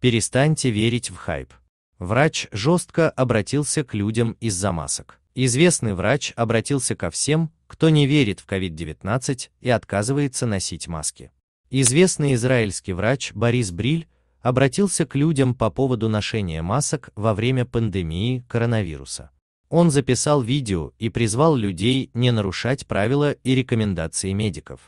Перестаньте верить в хайп. Врач жестко обратился к людям из-за масок. Известный врач обратился ко всем, кто не верит в COVID-19 и отказывается носить маски. Известный израильский врач Борис Бриль обратился к людям по поводу ношения масок во время пандемии коронавируса. Он записал видео и призвал людей не нарушать правила и рекомендации медиков.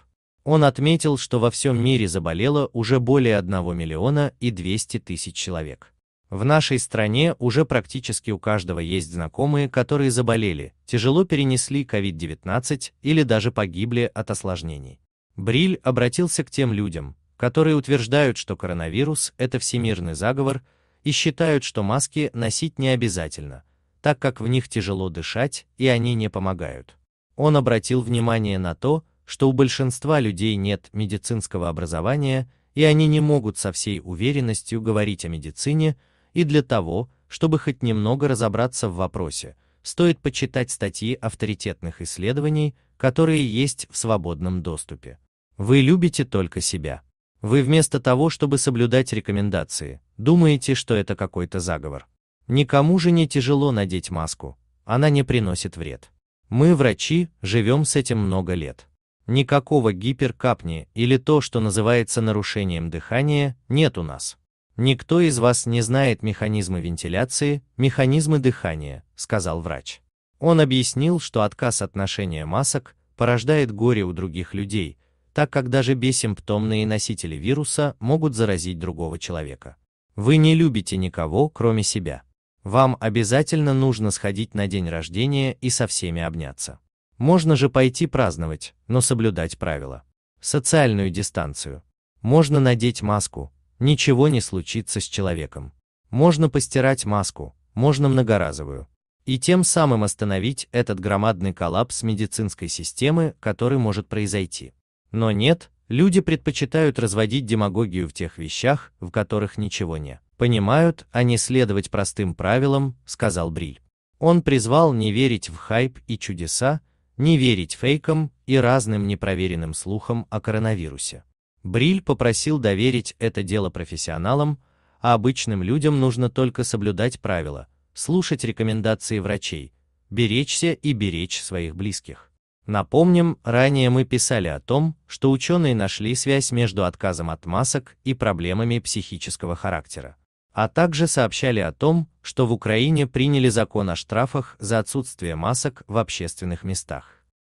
Он отметил, что во всем мире заболело уже более 1 200 000 человек. В нашей стране уже практически у каждого есть знакомые, которые заболели, тяжело перенесли COVID-19 или даже погибли от осложнений. Бриль обратился к тем людям, которые утверждают, что коронавирус – это всемирный заговор и считают, что маски носить не обязательно, так как в них тяжело дышать и они не помогают. Он обратил внимание на то, что у большинства людей нет медицинского образования и они не могут со всей уверенностью говорить о медицине, и для того, чтобы хоть немного разобраться в вопросе, стоит почитать статьи авторитетных исследований, которые есть в свободном доступе. Вы любите только себя. Вы вместо того, чтобы соблюдать рекомендации, думаете, что это какой-то заговор. Никому же не тяжело надеть маску, она не приносит вред. Мы, врачи, живем с этим много лет. Никакого гиперкапни или то, что называется нарушением дыхания, нет у нас. Никто из вас не знает механизмы вентиляции, механизмы дыхания, сказал врач. Он объяснил, что отказ от ношения масок порождает горе у других людей, так как даже бессимптомные носители вируса могут заразить другого человека. Вы не любите никого, кроме себя. Вам обязательно нужно сходить на день рождения и со всеми обняться. Можно же пойти праздновать, но соблюдать правила. Социальную дистанцию. Можно надеть маску, ничего не случится с человеком. Можно постирать маску, можно многоразовую. И тем самым остановить этот громадный коллапс медицинской системы, который может произойти. Но нет, люди предпочитают разводить демагогию в тех вещах, в которых ничего не понимают, а не следовать простым правилам, сказал Бриль. Он призвал не верить в хайп и чудеса, не верить фейкам и разным непроверенным слухам о коронавирусе. Бриль попросил доверить это дело профессионалам, а обычным людям нужно только соблюдать правила, слушать рекомендации врачей, беречься и беречь своих близких. Напомним, ранее мы писали о том, что ученые нашли связь между отказом от масок и проблемами психического характера. А также сообщали о том, что в Украине приняли закон о штрафах за отсутствие масок в общественных местах.